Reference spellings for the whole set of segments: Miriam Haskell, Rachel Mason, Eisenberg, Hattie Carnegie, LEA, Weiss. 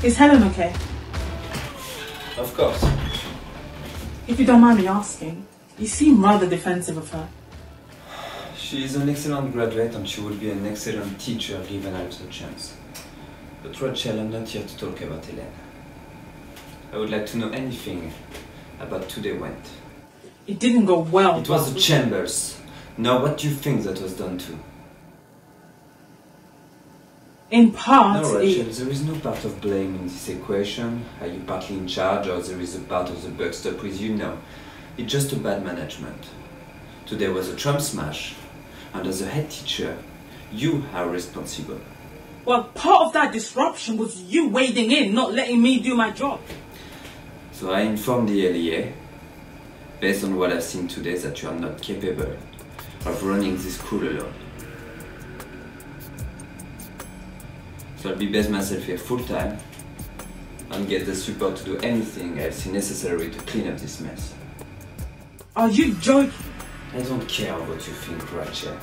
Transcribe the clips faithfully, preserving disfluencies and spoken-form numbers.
Is Helen okay? Of course. If you don't mind me asking, you seem rather defensive of her. She is an excellent graduate and she will be an excellent teacher given her the chance. But Rachel, I'm not here to talk about Helen. I would like to know anything about how they went. It didn't go well. It was the chambers. Now what do you think that was done to? In part, no, Rachel, it... there is no part of blame in this equation. Are you partly in charge or there is a part of the buck stop with you? No. It's just a bad management. Today was a tram smash, and as a head teacher, you are responsible. Well, part of that disruption was you wading in, not letting me do my job. So I informed the L E A, based on what I've seen today, that you are not capable of running this school alone. So I'll be based myself here full-time and get the support to do anything I see necessary to clean up this mess. Are you joking? I don't care what you think, Rachel.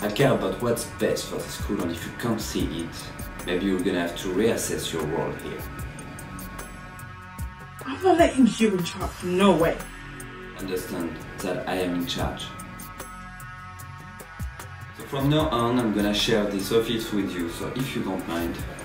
I care about what's best for the school, and if you can't see it, maybe you're gonna have to reassess your role here. I'm not letting you in charge, no way. Understand that I am in charge. From now on, I'm gonna share this office with you, so if you don't mind,